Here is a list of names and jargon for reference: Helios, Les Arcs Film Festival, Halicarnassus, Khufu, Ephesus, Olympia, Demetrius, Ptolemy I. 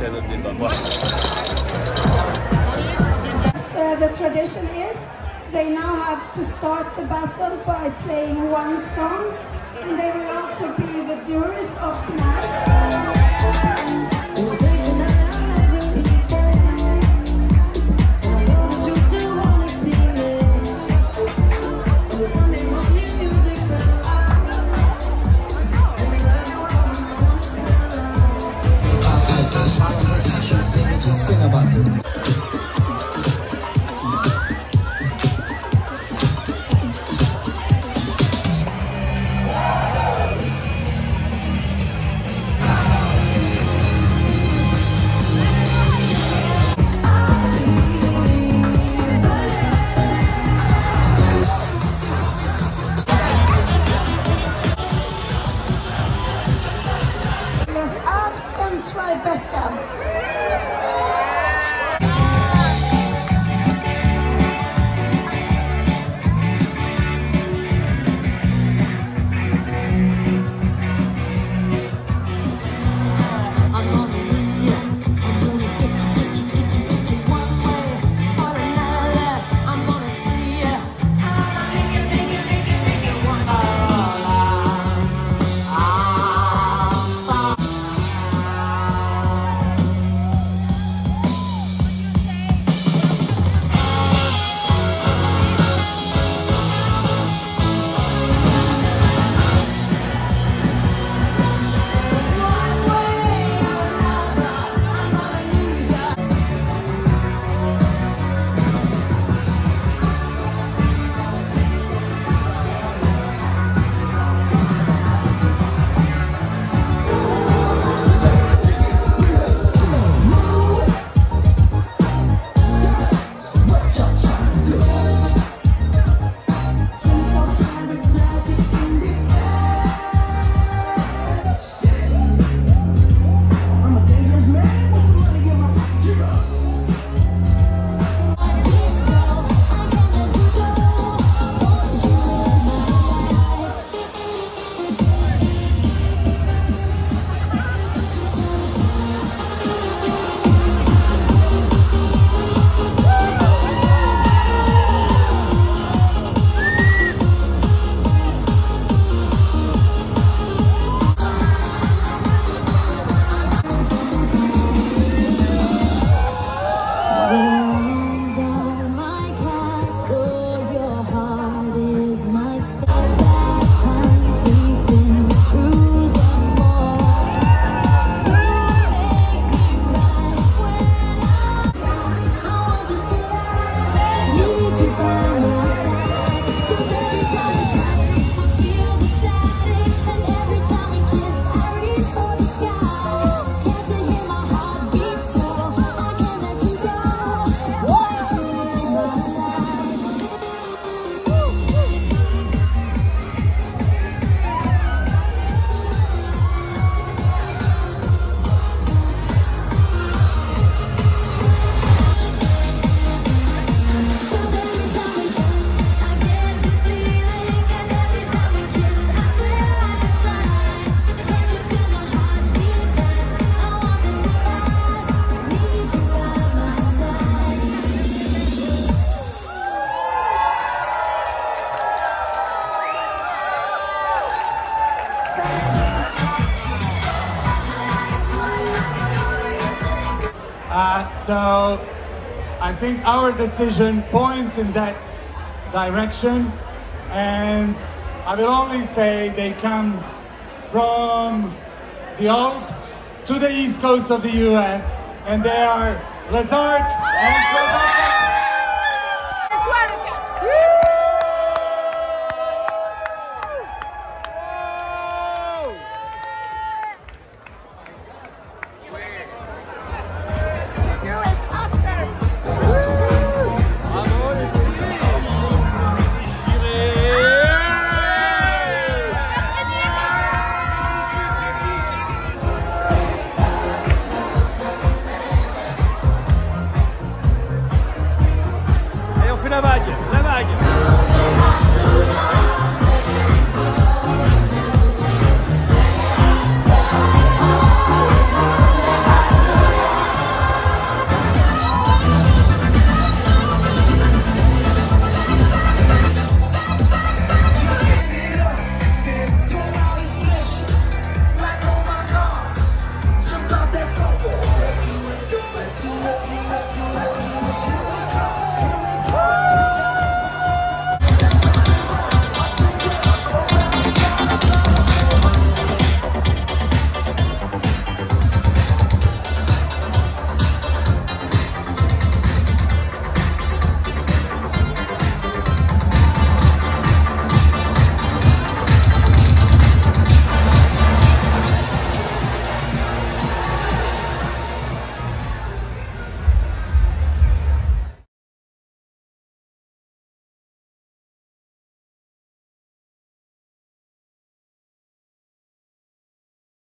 channel did not watch. The tradition is they now have to start the battle by playing one song, and they will also be the jurors of tonight. So I think our decision points in that direction, and I will only say they come from the Alps to the east coast of the US, and they are Les Arcs and Slovakia. La vague, la vague.